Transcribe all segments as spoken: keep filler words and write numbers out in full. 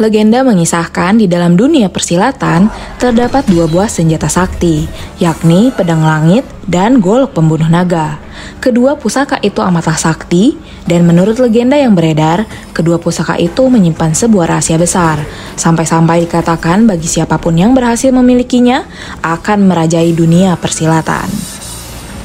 Legenda mengisahkan di dalam dunia persilatan terdapat dua buah senjata sakti, yakni Pedang Langit dan Golok Pembunuh Naga. Kedua pusaka itu amatlah sakti, dan menurut legenda yang beredar, kedua pusaka itu menyimpan sebuah rahasia besar. Sampai-sampai dikatakan bagi siapapun yang berhasil memilikinya, akan merajai dunia persilatan.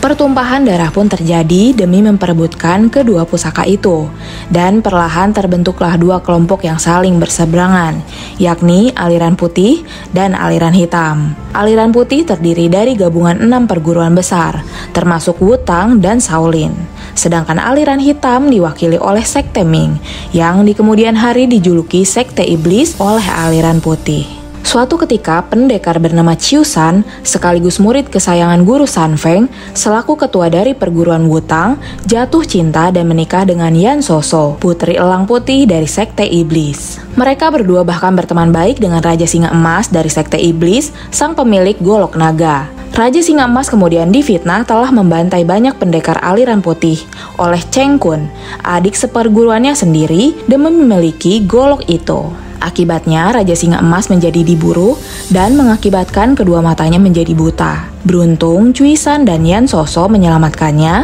Pertumpahan darah pun terjadi demi memperebutkan kedua pusaka itu, dan perlahan terbentuklah dua kelompok yang saling berseberangan, yakni aliran putih dan aliran hitam. Aliran putih terdiri dari gabungan enam perguruan besar, termasuk Wudang dan Shaolin. Sedangkan aliran hitam diwakili oleh Sekte Ming, yang di kemudian hari dijuluki Sekte Iblis oleh aliran putih. Suatu ketika, pendekar bernama Cuishan, sekaligus murid kesayangan guru Sanfeng, selaku ketua dari perguruan Wudang, jatuh cinta dan menikah dengan Yin Susu, putri Elang Putih dari Sekte Iblis. Mereka berdua bahkan berteman baik dengan Raja Singa Emas dari Sekte Iblis, sang pemilik Golok Naga. Raja Singa Emas kemudian difitnah telah membantai banyak pendekar aliran putih oleh Cheng Kun, adik seperguruannya sendiri, demi memiliki golok itu. Akibatnya, Raja Singa Emas menjadi diburu dan mengakibatkan kedua matanya menjadi buta. Beruntung, Cuishan dan Yin Susu menyelamatkannya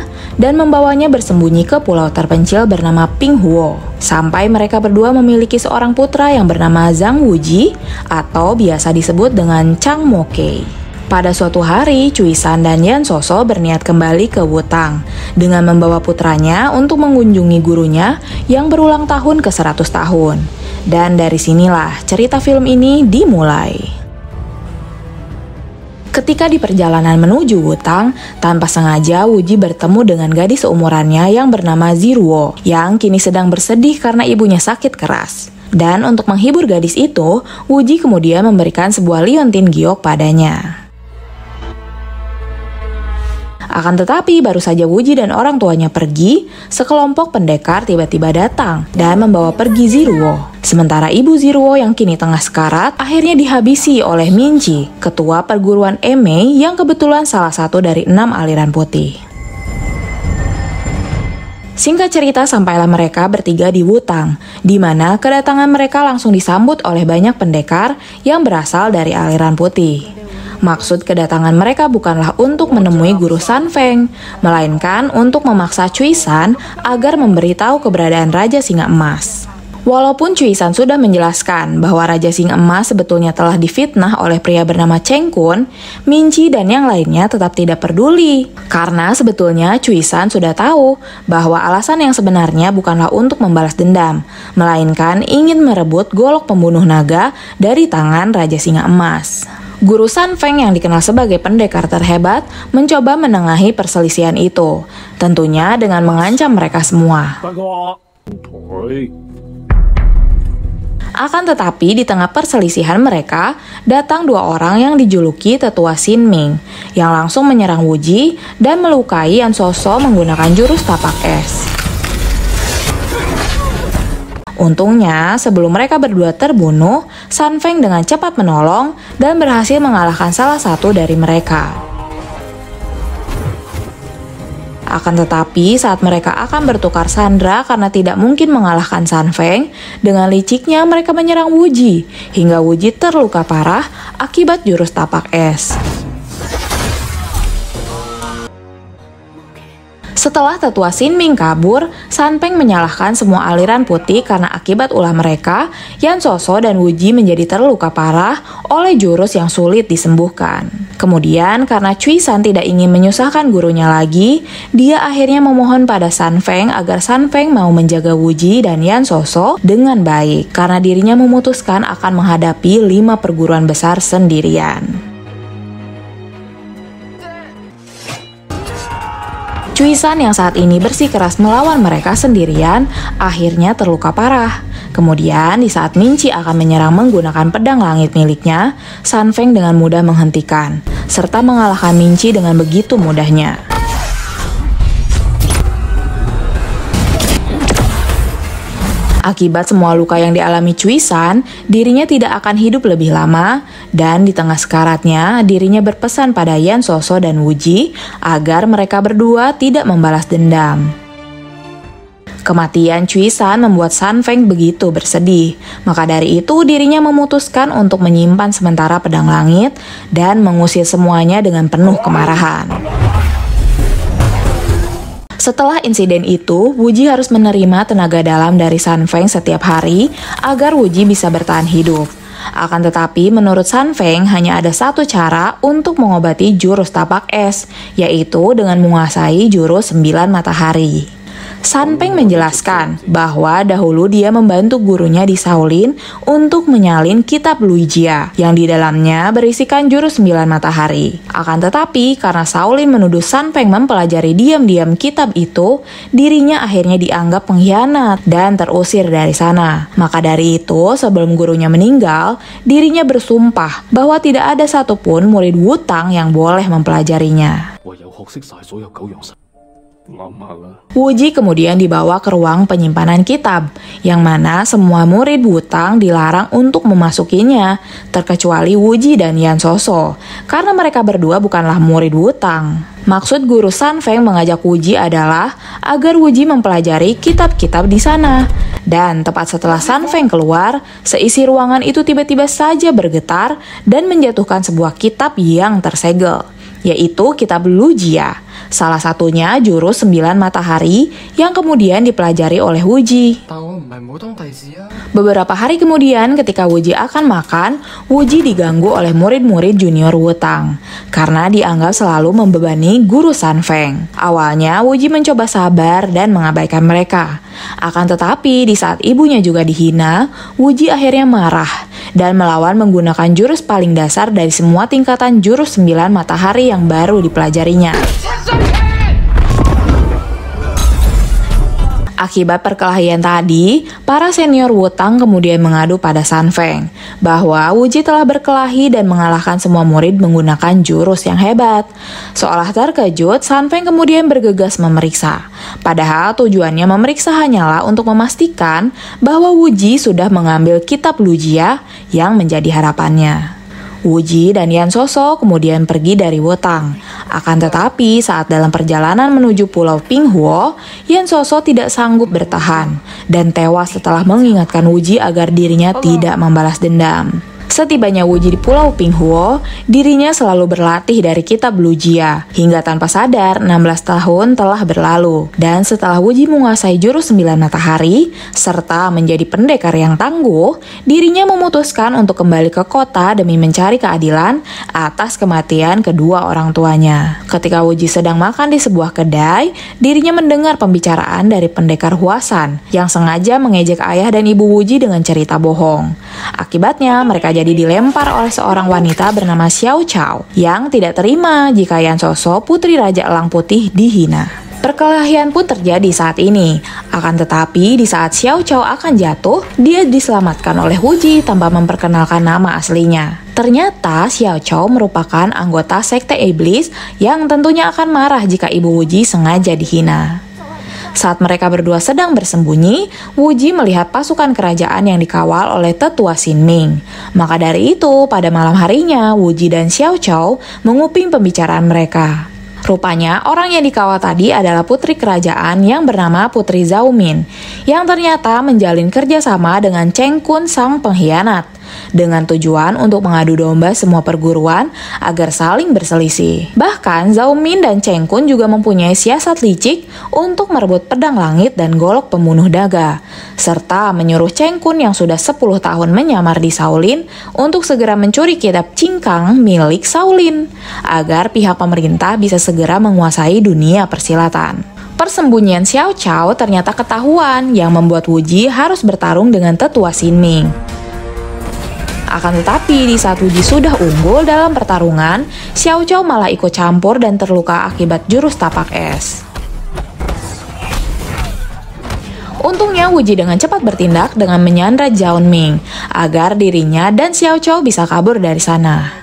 dan membawanya bersembunyi ke pulau terpencil bernama Pinghuo. Sampai mereka berdua memiliki seorang putra yang bernama Zhang Wuji atau biasa disebut dengan Chang Mokei. Pada suatu hari, Cuishan dan Yin Susu berniat kembali ke Wudang dengan membawa putranya untuk mengunjungi gurunya yang berulang tahun ke seratus tahun. Dan dari sinilah cerita film ini dimulai. Ketika di perjalanan menuju Wudang, tanpa sengaja Wuji bertemu dengan gadis seumurannya yang bernama Zhiruo, yang kini sedang bersedih karena ibunya sakit keras. Dan untuk menghibur gadis itu, Wuji kemudian memberikan sebuah liontin giok padanya. Akan tetapi, baru saja Wuji dan orang tuanya pergi, sekelompok pendekar tiba-tiba datang dan membawa pergi Zhiruo. Sementara ibu Zhiruo yang kini tengah sekarat akhirnya dihabisi oleh Minci, ketua perguruan Emei yang kebetulan salah satu dari enam aliran putih. Singkat cerita, sampailah mereka bertiga di Wudang, di mana kedatangan mereka langsung disambut oleh banyak pendekar yang berasal dari aliran putih. Maksud kedatangan mereka bukanlah untuk menemui guru Sanfeng, melainkan untuk memaksa Cuishan agar memberitahu keberadaan Raja Singa Emas. Walaupun Cuishan sudah menjelaskan bahwa Raja Singa Emas sebetulnya telah difitnah oleh pria bernama Cheng Kun, Minci dan yang lainnya tetap tidak peduli. Karena sebetulnya Cuishan sudah tahu bahwa alasan yang sebenarnya bukanlah untuk membalas dendam, melainkan ingin merebut golok pembunuh naga dari tangan Raja Singa Emas. Guru Sanfeng yang dikenal sebagai pendekar terhebat mencoba menengahi perselisihan itu, tentunya dengan mengancam mereka semua. Akan tetapi, di tengah perselisihan mereka, datang dua orang yang dijuluki Tetua Xin Ming, yang langsung menyerang Wuji dan melukai Yin Susu menggunakan jurus tapak es. Untungnya, sebelum mereka berdua terbunuh, Sanfeng dengan cepat menolong dan berhasil mengalahkan salah satu dari mereka. Akan tetapi, saat mereka akan bertukar sandera karena tidak mungkin mengalahkan Sanfeng, dengan liciknya mereka menyerang Wuji, hingga Wuji terluka parah akibat jurus tapak es. Setelah Tetua Xin Ming kabur, Sanfeng menyalahkan semua aliran putih karena akibat ulah mereka, Yin Susu dan Wuji menjadi terluka parah oleh jurus yang sulit disembuhkan. Kemudian, karena Cuishan tidak ingin menyusahkan gurunya lagi, dia akhirnya memohon pada Sanfeng agar Sanfeng mau menjaga Wuji dan Yin Susu dengan baik, karena dirinya memutuskan akan menghadapi lima perguruan besar sendirian. Cuishan yang saat ini bersikeras melawan mereka sendirian, akhirnya terluka parah. Kemudian, di saat Minci akan menyerang menggunakan pedang langit miliknya, Sanfeng dengan mudah menghentikan, serta mengalahkan Minci dengan begitu mudahnya. Akibat semua luka yang dialami Cuishan, dirinya tidak akan hidup lebih lama, dan di tengah sekaratnya, dirinya berpesan pada Yin Susu dan Wuji agar mereka berdua tidak membalas dendam. Kematian Cuishan membuat Sanfeng begitu bersedih. Maka dari itu dirinya memutuskan untuk menyimpan sementara pedang langit dan mengusir semuanya dengan penuh kemarahan. Setelah insiden itu, Wuji harus menerima tenaga dalam dari Sanfeng setiap hari agar Wuji bisa bertahan hidup. Akan tetapi, menurut Sanfeng hanya ada satu cara untuk mengobati jurus tapak es, yaitu dengan menguasai jurus sembilan matahari. Sanfeng menjelaskan bahwa dahulu dia membantu gurunya di Shaolin untuk menyalin kitab Lujia yang di dalamnya berisikan jurus sembilan matahari. Akan tetapi, karena Shaolin menuduh Sanfeng mempelajari diam-diam kitab itu, dirinya akhirnya dianggap pengkhianat dan terusir dari sana. Maka dari itu, sebelum gurunya meninggal, dirinya bersumpah bahwa tidak ada satupun murid Wudang yang boleh mempelajarinya. Wuji kemudian dibawa ke ruang penyimpanan kitab, yang mana semua murid Wudang dilarang untuk memasukinya, terkecuali Wuji dan Yan Soso, karena mereka berdua bukanlah murid Wudang. Maksud guru Sanfeng mengajak Wuji adalah agar Wuji mempelajari kitab-kitab di sana. Dan tepat setelah Sanfeng keluar, seisi ruangan itu tiba-tiba saja bergetar dan menjatuhkan sebuah kitab yang tersegel, yaitu kitab Lujia, salah satunya jurus sembilan matahari yang kemudian dipelajari oleh Wuji. Beberapa hari kemudian ketika Wuji akan makan, Wuji diganggu oleh murid-murid junior Wudang karena dianggap selalu membebani guru Sanfeng. Awalnya Wuji mencoba sabar dan mengabaikan mereka. Akan tetapi di saat ibunya juga dihina, Wuji akhirnya marah dan melawan menggunakan jurus paling dasar dari semua tingkatan jurus sembilan matahari yang baru dipelajarinya. Akibat perkelahian tadi, para senior Wudang kemudian mengadu pada Sanfeng bahwa Wuji telah berkelahi dan mengalahkan semua murid menggunakan jurus yang hebat. Seolah terkejut, Sanfeng kemudian bergegas memeriksa. Padahal tujuannya memeriksa hanyalah untuk memastikan bahwa Wuji sudah mengambil kitab Lujia yang menjadi harapannya. Wuji dan Yan Soso kemudian pergi dari Wudang. Akan tetapi saat dalam perjalanan menuju Pulau Pinghuo, Yan Soso tidak sanggup bertahan dan tewas setelah mengingatkan Wuji agar dirinya tidak membalas dendam. Setibanya Wuji di Pulau Pinghuo, dirinya selalu berlatih dari kitab Lujia, hingga tanpa sadar enam belas tahun telah berlalu. Dan setelah Wuji menguasai jurus sembilan matahari, serta menjadi pendekar yang tangguh, dirinya memutuskan untuk kembali ke kota demi mencari keadilan atas kematian kedua orang tuanya. Ketika Wuji sedang makan di sebuah kedai, dirinya mendengar pembicaraan dari pendekar Huasan, yang sengaja mengejek ayah dan ibu Wuji dengan cerita bohong. Akibatnya, mereka jadi dilempar oleh seorang wanita bernama Xiao Chou yang tidak terima jika Yan Soso, putri Raja Elang Putih, dihina. Perkelahian pun terjadi saat ini. Akan tetapi di saat Xiao Chou akan jatuh, dia diselamatkan oleh Wuji tanpa memperkenalkan nama aslinya. Ternyata Xiao Chou merupakan anggota sekte iblis yang tentunya akan marah jika ibu Wuji sengaja dihina. Saat mereka berdua sedang bersembunyi, Wuji melihat pasukan kerajaan yang dikawal oleh Tetua Xin Ming. Maka dari itu, pada malam harinya, Wuji dan Xiao Chou menguping pembicaraan mereka. Rupanya, orang yang dikawal tadi adalah putri kerajaan yang bernama Putri Zhao Min, yang ternyata menjalin kerjasama dengan Cheng Kun sang pengkhianat, dengan tujuan untuk mengadu domba semua perguruan agar saling berselisih. Bahkan, Zhao Min dan Cheng Kun juga mempunyai siasat licik untuk merebut pedang langit dan golok pembunuh naga, serta menyuruh Cheng Kun yang sudah sepuluh tahun menyamar di Shaolin untuk segera mencuri kitab cingkang milik Shaolin, agar pihak pemerintah bisa segera menguasai dunia persilatan. Persembunyian Xiao Chou ternyata ketahuan yang membuat Wuji harus bertarung dengan Tetua Xin Ming. Akan tetapi, di saat Wuji sudah unggul dalam pertarungan, Xiao Chou malah ikut campur dan terluka akibat jurus tapak es. Untungnya Wuji dengan cepat bertindak dengan menyandra Zhao Min agar dirinya dan Xiao Chou bisa kabur dari sana.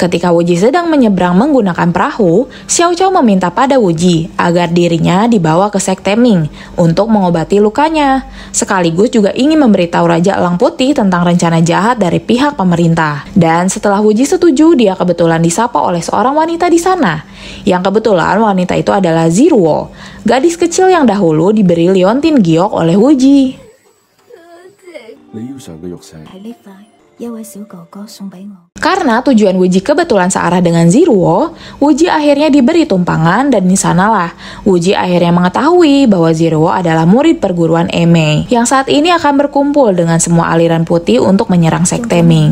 Ketika Wuji sedang menyeberang menggunakan perahu, Xiaozhao meminta pada Wuji agar dirinya dibawa ke Sekte Ming untuk mengobati lukanya, sekaligus juga ingin memberitahu Raja Elang Putih tentang rencana jahat dari pihak pemerintah. Dan setelah Wuji setuju, dia kebetulan disapa oleh seorang wanita di sana, yang kebetulan wanita itu adalah Zhiruo, gadis kecil yang dahulu diberi liontin giok oleh Wuji. Karena tujuan Wuji kebetulan searah dengan Zhiruo, Wuji akhirnya diberi tumpangan dan di sanalah Wuji akhirnya mengetahui bahwa Zhiruo adalah murid perguruan Emei yang saat ini akan berkumpul dengan semua aliran putih untuk menyerang Sekte Ming.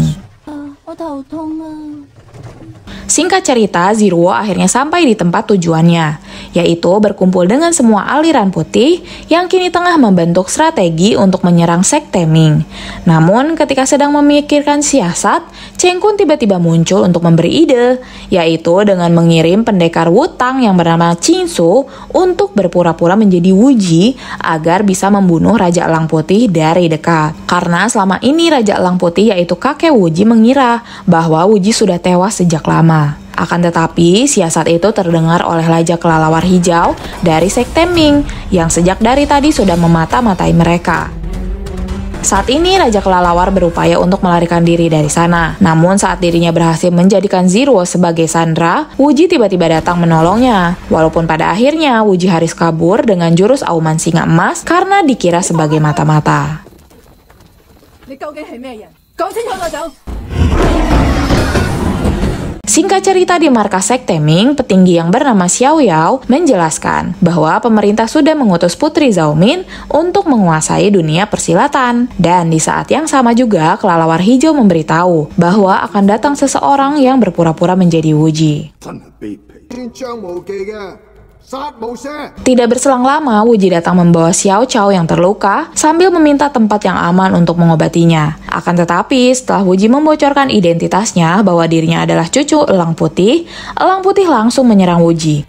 Singkat cerita, Zhiruo akhirnya sampai di tempat tujuannya, yaitu berkumpul dengan semua aliran putih yang kini tengah membentuk strategi untuk menyerang Sekte Ming. Namun, ketika sedang memikirkan siasat, Cheng Kun tiba-tiba muncul untuk memberi ide, yaitu dengan mengirim pendekar Wudang yang bernama Qingshu untuk berpura-pura menjadi Wuji agar bisa membunuh Raja Elang Putih dari dekat. Karena selama ini Raja Elang Putih, yaitu kakek Wuji, mengira bahwa Wuji sudah tewas sejak lama. Akan tetapi, siasat itu terdengar oleh Raja Kelalawar Hijau dari Sekte Ming yang sejak dari tadi sudah memata-matai mereka. Saat ini, Raja Kelalawar berupaya untuk melarikan diri dari sana. Namun, saat dirinya berhasil menjadikan Zhiruo sebagai sandera, Wuji tiba-tiba datang menolongnya. Walaupun pada akhirnya, Wuji harus kabur dengan jurus auman singa emas karena dikira sebagai mata-mata. Singkat cerita, di markas Sekte Ming, petinggi yang bernama Xiao Yao menjelaskan bahwa pemerintah sudah mengutus putri Zhao Min untuk menguasai dunia persilatan. Dan di saat yang sama juga, Kelalawar Hijau memberitahu bahwa akan datang seseorang yang berpura-pura menjadi Wuji. Tidak berselang lama, Wuji datang membawa Xiao Chou yang terluka sambil meminta tempat yang aman untuk mengobatinya. Akan tetapi, setelah Wuji membocorkan identitasnya bahwa dirinya adalah cucu Elang Putih, Elang Putih langsung menyerang Wuji.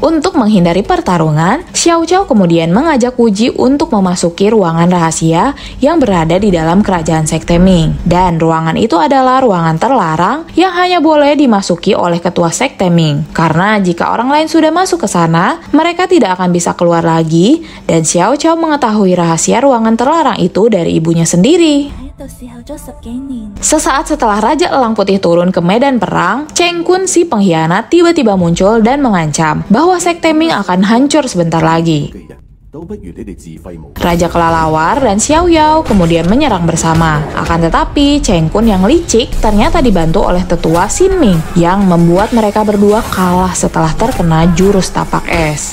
Untuk menghindari pertarungan, Xiaozhao kemudian mengajak Wuji untuk memasuki ruangan rahasia yang berada di dalam kerajaan Sekte Ming. Dan ruangan itu adalah ruangan terlarang yang hanya boleh dimasuki oleh ketua Sekte Ming. Karena jika orang lain sudah masuk ke sana, mereka tidak akan bisa keluar lagi, dan Xiaozhao mengetahui rahasia ruangan terlarang itu dari ibunya sendiri. Sesaat setelah Raja Elang Putih turun ke medan perang, Cheng Kun si pengkhianat tiba-tiba muncul dan mengancam bahwa Sekte Ming akan hancur sebentar lagi. Raja Kelalawar dan Xiao Yao kemudian menyerang bersama. Akan tetapi, Cheng Kun yang licik ternyata dibantu oleh Tetua Xin Ming yang membuat mereka berdua kalah setelah terkena jurus tapak es.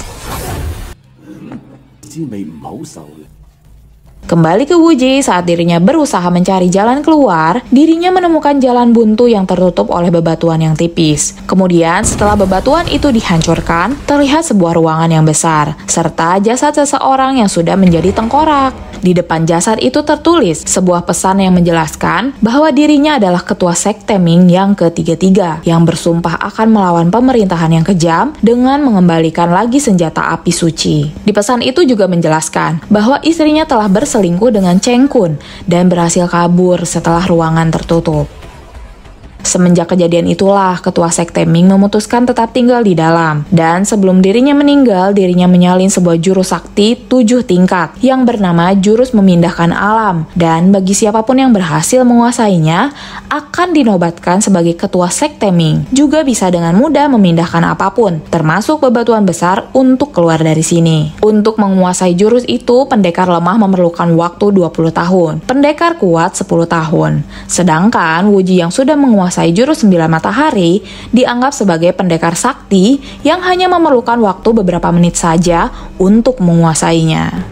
Kembali ke Wuji, saat dirinya berusaha mencari jalan keluar, dirinya menemukan jalan buntu yang tertutup oleh bebatuan yang tipis. Kemudian, setelah bebatuan itu dihancurkan, terlihat sebuah ruangan yang besar, serta jasad seseorang yang sudah menjadi tengkorak. Di depan jasad itu tertulis sebuah pesan yang menjelaskan bahwa dirinya adalah ketua Sekte Ming yang ketiga-tiga, yang bersumpah akan melawan pemerintahan yang kejam dengan mengembalikan lagi senjata api suci. Di pesan itu juga menjelaskan bahwa istrinya telah berselingkuh selingkuh dengan Cheng Kun dan berhasil kabur setelah ruangan tertutup. Semenjak kejadian itulah, ketua Sekte Ming memutuskan tetap tinggal di dalam. Dan sebelum dirinya meninggal, dirinya menyalin sebuah jurus sakti tujuh tingkat yang bernama Jurus Memindahkan Alam. Dan bagi siapapun yang berhasil menguasainya, akan dinobatkan sebagai ketua Sekte Ming. Juga bisa dengan mudah memindahkan apapun, termasuk bebatuan besar, untuk keluar dari sini. Untuk menguasai jurus itu, pendekar lemah memerlukan waktu dua puluh tahun, pendekar kuat sepuluh tahun. Sedangkan Wuji yang sudah menguasai Jurus Sembilan Matahari dianggap sebagai pendekar sakti yang hanya memerlukan waktu beberapa menit saja untuk menguasainya.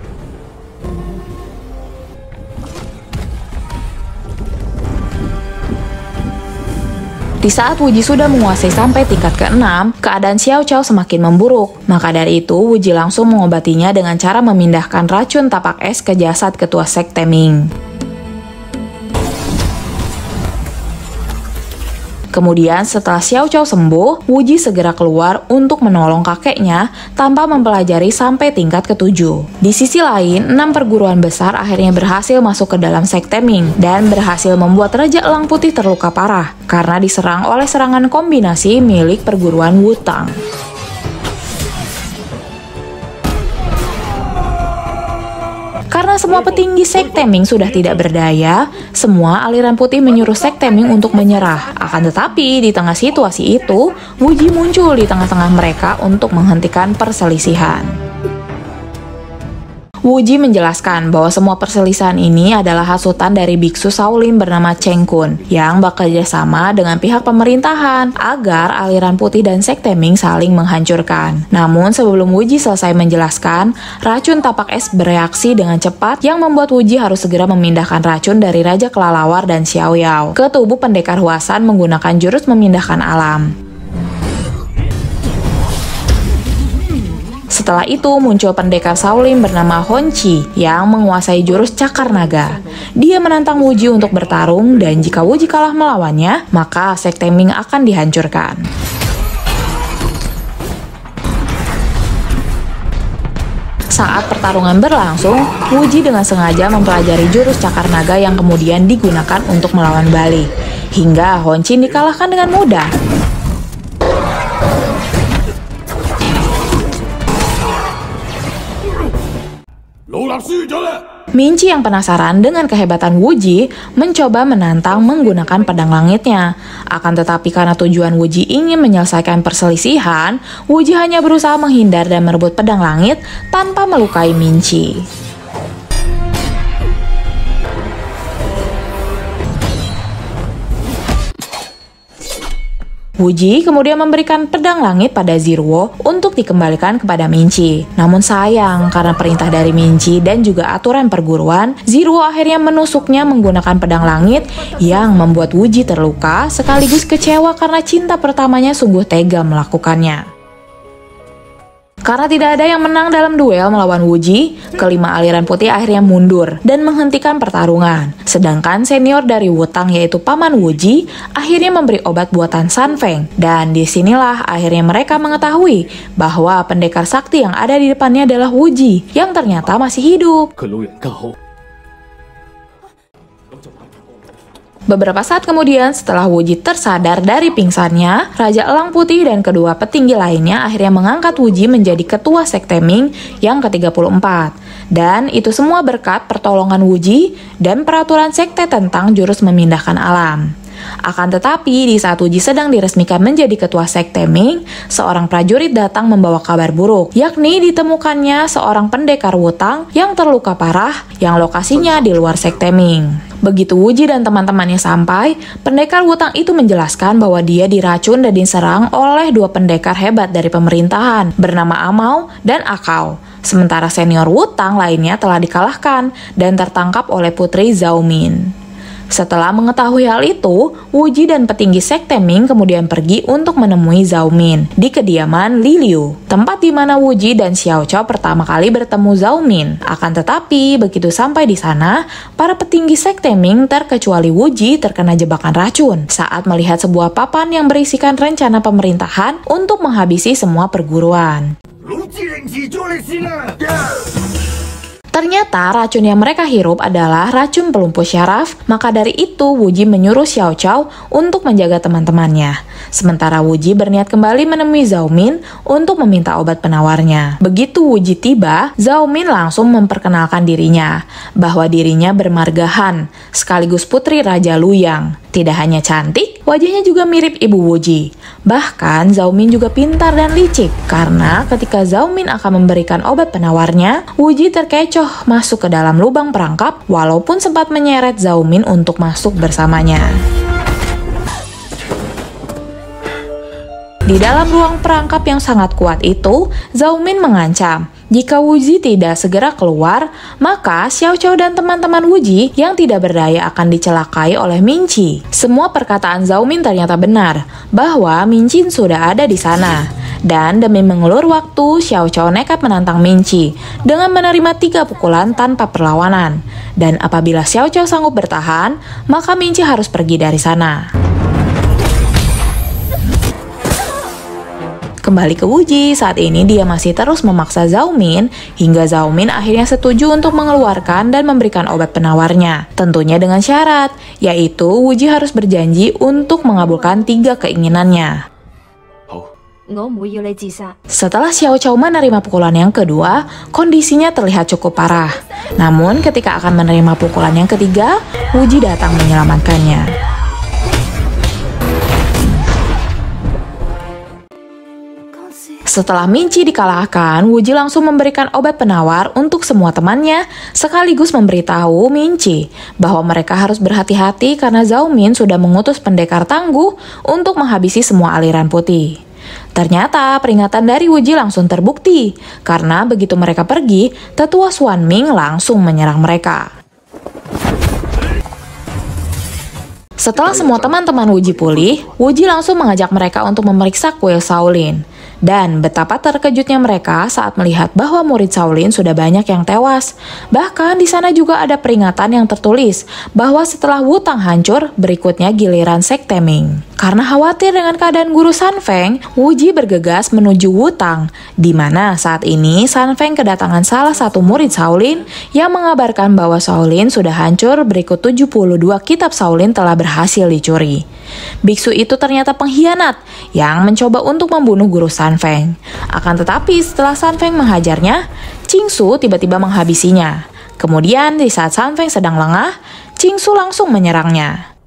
Di saat Wuji sudah menguasai sampai tingkat keenam, keadaan Xiaozhao semakin memburuk. Maka dari itu, Wuji langsung mengobatinya dengan cara memindahkan racun tapak es ke jasad ketua Sekte Ming. Kemudian setelah Xiao Chou sembuh, Wuji segera keluar untuk menolong kakeknya tanpa mempelajari sampai tingkat ketujuh. Di sisi lain, enam perguruan besar akhirnya berhasil masuk ke dalam Sekte Ming dan berhasil membuat Raja Elang Putih terluka parah karena diserang oleh serangan kombinasi milik perguruan Wudang. Karena semua petinggi Sekte Ming sudah tidak berdaya, semua aliran putih menyuruh Sekte Ming untuk menyerah. Akan tetapi, di tengah situasi itu, Wuji muncul di tengah-tengah mereka untuk menghentikan perselisihan. Wuji menjelaskan bahwa semua perselisihan ini adalah hasutan dari biksu Shaolin bernama Cheng Kun yang bekerja sama dengan pihak pemerintahan agar aliran putih dan Sekte Ming saling menghancurkan. Namun sebelum Wuji selesai menjelaskan, racun tapak es bereaksi dengan cepat yang membuat Wuji harus segera memindahkan racun dari Raja Kelalawar dan Xiao Yao ke tubuh pendekar Huasan menggunakan jurus memindahkan alam. Setelah itu muncul pendekar Shaolin bernama Honchi yang menguasai jurus Cakarnaga. Dia menantang Wuji untuk bertarung dan jika Wuji kalah melawannya, maka Sekte Ming akan dihancurkan. Saat pertarungan berlangsung, Wuji dengan sengaja mempelajari jurus Cakarnaga yang kemudian digunakan untuk melawan balik, hingga Honchi dikalahkan dengan mudah. Minci yang penasaran dengan kehebatan Wuji mencoba menantang menggunakan pedang langitnya. Akan tetapi karena tujuan Wuji ingin menyelesaikan perselisihan, Wuji hanya berusaha menghindar dan merebut pedang langit tanpa melukai Minci. Wuji kemudian memberikan pedang langit pada Zhiruo untuk dikembalikan kepada Minci. Namun sayang, karena perintah dari Minci dan juga aturan perguruan, Zhiruo akhirnya menusuknya menggunakan pedang langit yang membuat Wuji terluka sekaligus kecewa karena cinta pertamanya sungguh tega melakukannya. Karena tidak ada yang menang dalam duel melawan Wuji, kelima aliran putih akhirnya mundur dan menghentikan pertarungan. Sedangkan senior dari Wudang yaitu Paman Wuji akhirnya memberi obat buatan Sanfeng. Dan disinilah akhirnya mereka mengetahui bahwa pendekar sakti yang ada di depannya adalah Wuji yang ternyata masih hidup. Beberapa saat kemudian setelah Wuji tersadar dari pingsannya, Raja Elang Putih dan kedua petinggi lainnya akhirnya mengangkat Wuji menjadi ketua Sekte Ming yang ke tiga puluh empat. Dan itu semua berkat pertolongan Wuji dan peraturan sekte tentang jurus memindahkan alam. Akan tetapi, di saat Wuji sedang diresmikan menjadi ketua Sekte Ming, seorang prajurit datang membawa kabar buruk, yakni ditemukannya seorang pendekar Wudang yang terluka parah yang lokasinya di luar Sekte Ming. Begitu Wuji dan teman-temannya sampai, pendekar Wudang itu menjelaskan bahwa dia diracun dan diserang oleh dua pendekar hebat dari pemerintahan bernama Amao dan Akao. Sementara senior Wudang lainnya telah dikalahkan dan tertangkap oleh putri Zhao Min. Setelah mengetahui hal itu, Wuji dan petinggi Sekte Ming kemudian pergi untuk menemui Zhao Min di kediaman Li Liu, tempat di mana Wuji dan Xiao Chou pertama kali bertemu Zhao Min. Akan tetapi, begitu sampai di sana, para petinggi Sekte Ming terkecuali Wuji terkena jebakan racun saat melihat sebuah papan yang berisikan rencana pemerintahan untuk menghabisi semua perguruan. Ternyata racun yang mereka hirup adalah racun pelumpuh syaraf, maka dari itu Wuji menyuruh Xiao Chou untuk menjaga teman-temannya. Sementara Wuji berniat kembali menemui Zhao Min untuk meminta obat penawarnya. Begitu Wuji tiba, Zhao Min langsung memperkenalkan dirinya, bahwa dirinya bermarga Han, sekaligus putri Raja Luyang. Tidak hanya cantik, wajahnya juga mirip ibu Wuji. Bahkan Zhao Min juga pintar dan licik, karena ketika Zhao Min akan memberikan obat penawarnya, Wuji terkecoh masuk ke dalam lubang perangkap walaupun sempat menyeret Zhao Min untuk masuk bersamanya. Di dalam ruang perangkap yang sangat kuat itu, Zhao Min mengancam jika Wuji tidak segera keluar, maka Xiao Chou dan teman-teman Wuji yang tidak berdaya akan dicelakai oleh Minci. Semua perkataan Zhao Min ternyata benar, bahwa Minci sudah ada di sana. Dan demi mengulur waktu, Xiao Chou nekat menantang Minci dengan menerima tiga pukulan tanpa perlawanan. Dan apabila Xiao Chou sanggup bertahan, maka Minci harus pergi dari sana. Kembali ke Wuji, saat ini dia masih terus memaksa Zhao Min, hingga Zhao Min akhirnya setuju untuk mengeluarkan dan memberikan obat penawarnya. Tentunya dengan syarat, yaitu Wuji harus berjanji untuk mengabulkan tiga keinginannya. Setelah Xiao Chou menerima pukulan yang kedua, kondisinya terlihat cukup parah. Namun ketika akan menerima pukulan yang ketiga, Wuji datang menyelamatkannya. Setelah Minci dikalahkan, Wuji langsung memberikan obat penawar untuk semua temannya, sekaligus memberitahu Minci bahwa mereka harus berhati-hati karena Zhao Min sudah mengutus pendekar tangguh untuk menghabisi semua aliran putih. Ternyata peringatan dari Wuji langsung terbukti, karena begitu mereka pergi, Tetua Xin Ming langsung menyerang mereka. Setelah semua teman-teman Wuji pulih, Wuji langsung mengajak mereka untuk memeriksa kuil Shaolin. Dan betapa terkejutnya mereka saat melihat bahwa murid Shaolin sudah banyak yang tewas. Bahkan di sana juga ada peringatan yang tertulis bahwa setelah Wudang hancur, berikutnya giliran Sekte Ming. Karena khawatir dengan keadaan guru Sanfeng, Wuji bergegas menuju Wudang, di mana saat ini Sanfeng kedatangan salah satu murid Shaolin yang mengabarkan bahwa Shaolin sudah hancur, berikut tujuh puluh dua kitab Shaolin telah berhasil dicuri. Biksu itu ternyata pengkhianat yang mencoba untuk membunuh guru Sanfeng. Akan tetapi setelah Sanfeng menghajarnya, Qingshu tiba-tiba menghabisinya. Kemudian di saat Sanfeng sedang lengah, Qingshu langsung menyerangnya.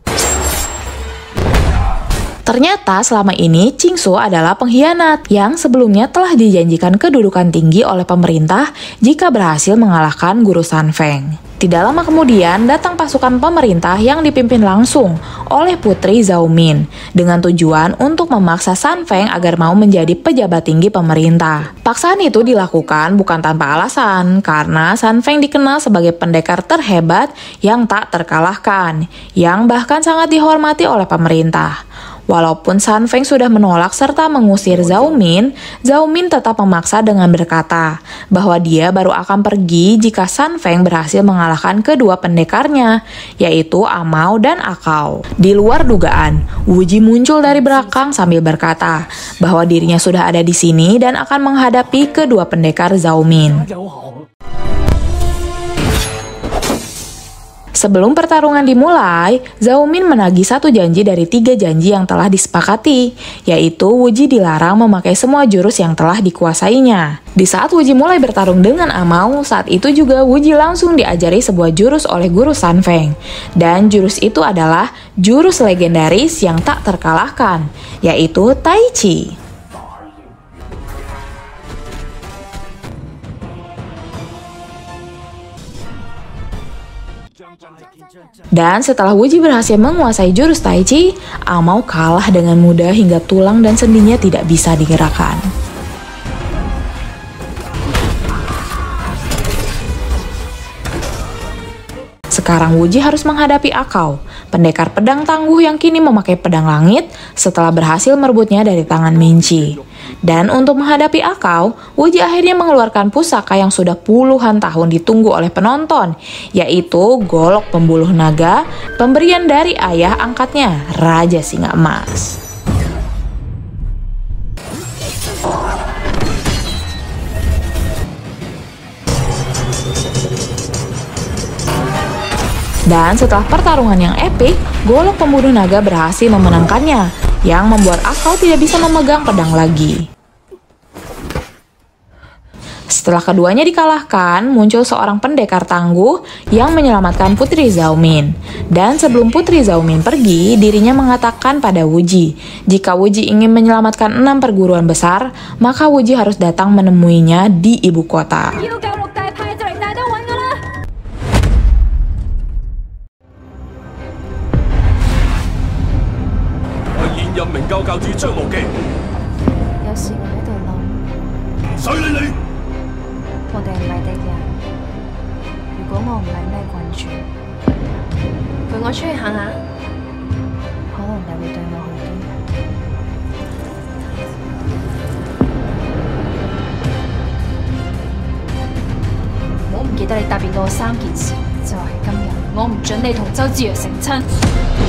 Ternyata selama ini Qingshu adalah pengkhianat yang sebelumnya telah dijanjikan kedudukan tinggi oleh pemerintah jika berhasil mengalahkan guru Sanfeng. Tidak lama kemudian datang pasukan pemerintah yang dipimpin langsung oleh putri Zhao Min dengan tujuan untuk memaksa Sanfeng agar mau menjadi pejabat tinggi pemerintah. Paksaan itu dilakukan bukan tanpa alasan, karena Sanfeng dikenal sebagai pendekar terhebat yang tak terkalahkan, yang bahkan sangat dihormati oleh pemerintah. Walaupun Sanfeng sudah menolak serta mengusir Zhao Min, Zhao Min tetap memaksa dengan berkata bahwa dia baru akan pergi jika Sanfeng berhasil mengalahkan kedua pendekarnya, yaitu Amao dan Akao. Di luar dugaan, Wuji muncul dari belakang sambil berkata bahwa dirinya sudah ada di sini dan akan menghadapi kedua pendekar Zhao Min. Sebelum pertarungan dimulai, Zhao Min menagih satu janji dari tiga janji yang telah disepakati, yaitu Wuji dilarang memakai semua jurus yang telah dikuasainya. Di saat Wuji mulai bertarung dengan Amao, saat itu juga Wuji langsung diajari sebuah jurus oleh guru Sanfeng. Dan jurus itu adalah jurus legendaris yang tak terkalahkan, yaitu Tai Chi. Dan setelah Wuji berhasil menguasai jurus Tai Chi, Amao kalah dengan mudah hingga tulang dan sendinya tidak bisa digerakkan. Sekarang Wuji harus menghadapi Akao, pendekar pedang tangguh yang kini memakai pedang langit setelah berhasil merebutnya dari tangan Minci. Dan untuk menghadapi Akao, Wuji akhirnya mengeluarkan pusaka yang sudah puluhan tahun ditunggu oleh penonton, yaitu Golok Pembunuh Naga, pemberian dari ayah angkatnya, Raja Singa Emas. Dan setelah pertarungan yang epik, Golok Pembunuh Naga berhasil memenangkannya, yang membuat Akao tidak bisa memegang pedang lagi. Setelah keduanya dikalahkan, muncul seorang pendekar tangguh yang menyelamatkan putri Zhao Min. Dan sebelum putri Zhao Min pergi, dirinya mengatakan pada Wuji, jika Wuji ingin menyelamatkan enam perguruan besar, maka Wuji harus datang menemuinya di ibu kota.我唔記得你答應過我三件事，就係今日我唔準你同周志陽成親。